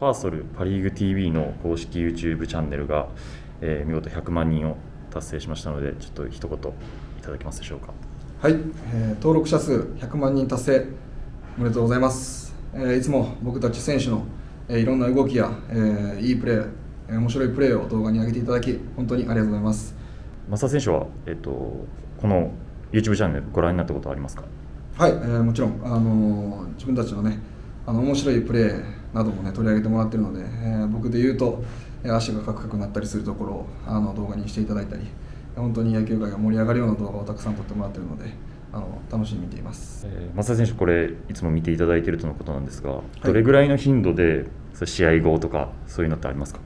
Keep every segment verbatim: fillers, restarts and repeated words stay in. パーソルパ・リーグ ティーブイ の公式 YouTube チャンネルが、えー、見事ひゃくまんにんを達成しましたので、ちょっと一言いただけますでしょうか。はい、えー、登録者数ひゃくまんにん達成おめでとうございます、えー、いつも僕たち選手の、えー、いろんな動きや、えー、いいプレー、えー、面白いプレーを動画に上げていただき本当にありがとうございます。増田選手は、えー、とこの YouTube チャンネルご覧になったことはありますか。はい、えー、もちろん、あのー、自分たちのね、あの面白いプレーなども、ね、取り上げてもらっているので、えー、僕でいうと足がカクカクなったりするところをあの動画にしていただいたり、本当に野球界が盛り上がるような動画をたくさん撮ってもらっているので、あの楽しみに見ています、えー、増田選手、これいつも見ていただいているとのことなんですが、はい、どれぐらいの頻度でそれ試合後とかそういうのってありますか。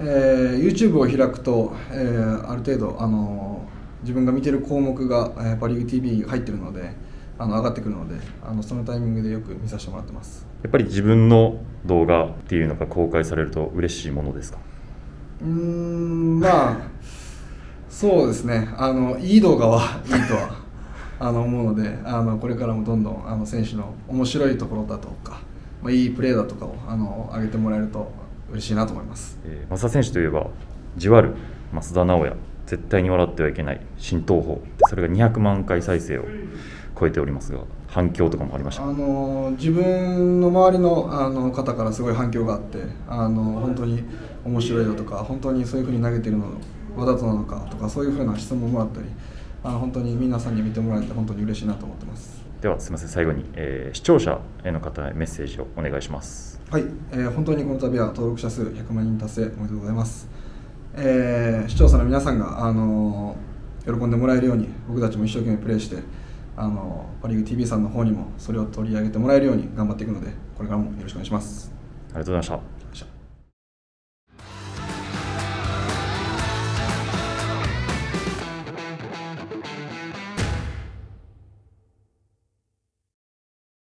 えー、YouTube を開くと、えー、ある程度、あのー、自分が見ている項目が、えー、パ・リーグ ティーブイ 入っているので、あの上がってくるので、あのそのタイミングでよく見させてもらってます。やっぱり自分の動画っていうのが公開されると嬉しいものですか。うーん、まあそうですね、あのいい動画はいいとはあの思うので、あのこれからもどんどんあの選手の面白いところだとか、まあ、いいプレーだとかをあの上げてもらえると嬉しいなと思います、えー、増田選手といえばじわる増田直也、絶対に笑ってはいけない新投法、それがにひゃくまんかい再生を超えておりますが、反響とかもありました。あの自分の周り の, あの方からすごい反響があって、あの本当に面白いだとか、本当にそういうふうに投げてるのわざとなのかとか、そういうふうな質問もあったり、あの本当に皆さんに見てもらえて本当に嬉しいなと思ってます。ではすみません、最後に、えー、視聴者への方へメッセージをお願いします。はい、えー、本当にこの度は登録者数ひゃくまんにん達成おめでとうございます。えー、視聴者の皆さんが、あのー、喜んでもらえるように僕たちも一生懸命プレーして、あのパ・リーグ ティーブイ さんの方にもそれを取り上げてもらえるように頑張っていくので、これからもよろしくお願いします。ありがとうございました。